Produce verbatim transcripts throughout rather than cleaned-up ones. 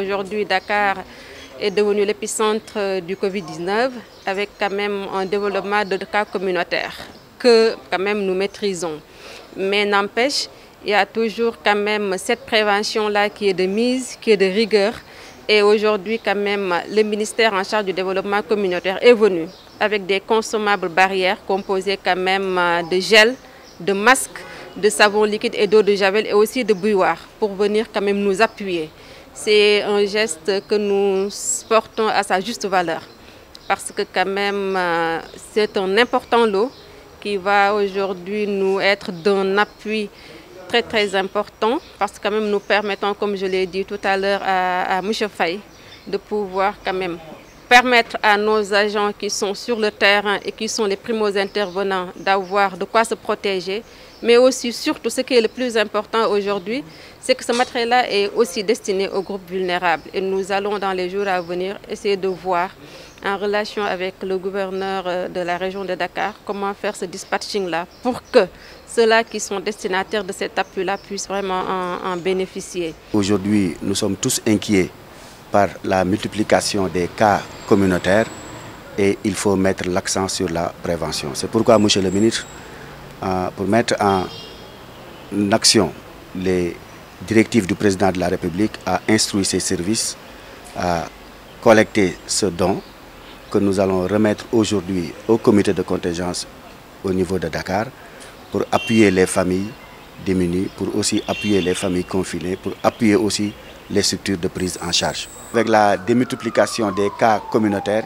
Aujourd'hui, Dakar est devenu l'épicentre du Covid dix-neuf avec quand même un développement de cas communautaires que quand même nous maîtrisons. Mais n'empêche, il y a toujours quand même cette prévention-là qui est de mise, qui est de rigueur. Et aujourd'hui, quand même, le ministère en charge du développement communautaire est venu avec des consommables barrières composées quand même de gel, de masques, de savon liquide et d'eau de javel et aussi de bouilloire pour venir quand même nous appuyer. C'est un geste que nous portons à sa juste valeur parce que quand même, c'est un important lot qui va aujourd'hui nous être d'un appui très très important parce que quand même nous permettons, comme je l'ai dit tout à l'heure à, à Mansour Faye, de pouvoir quand même permettre à nos agents qui sont sur le terrain et qui sont les primo-intervenants d'avoir de quoi se protéger, mais aussi surtout ce qui est le plus important aujourd'hui, c'est que ce matériel-là est aussi destiné aux groupes vulnérables et nous allons dans les jours à venir essayer de voir en relation avec le gouverneur de la région de Dakar, comment faire ce dispatching-là pour que ceux-là qui sont destinataires de cet appui-là puissent vraiment en, en bénéficier. Aujourd'hui, nous sommes tous inquiets par la multiplication des cas communautaires et il faut mettre l'accent sur la prévention. C'est pourquoi, Monsieur le ministre, pour mettre en action les directives du président de la République, a instruit ses services à collecter ce don que nous allons remettre aujourd'hui au comité de contingence au niveau de Dakar pour appuyer les familles démunies, pour aussi appuyer les familles confinées, pour appuyer aussi les structures de prise en charge. Avec la démultiplication des cas communautaires,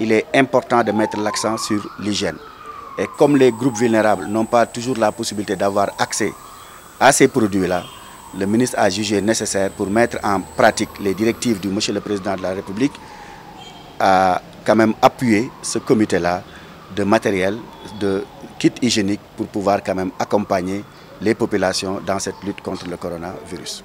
il est important de mettre l'accent sur l'hygiène. Et comme les groupes vulnérables n'ont pas toujours la possibilité d'avoir accès à ces produits-là, le ministre a jugé nécessaire pour mettre en pratique les directives du Monsieur le Président de la République à quand même appuyer ce comité-là de matériel, de kits hygiéniques pour pouvoir quand même accompagner les populations dans cette lutte contre le coronavirus.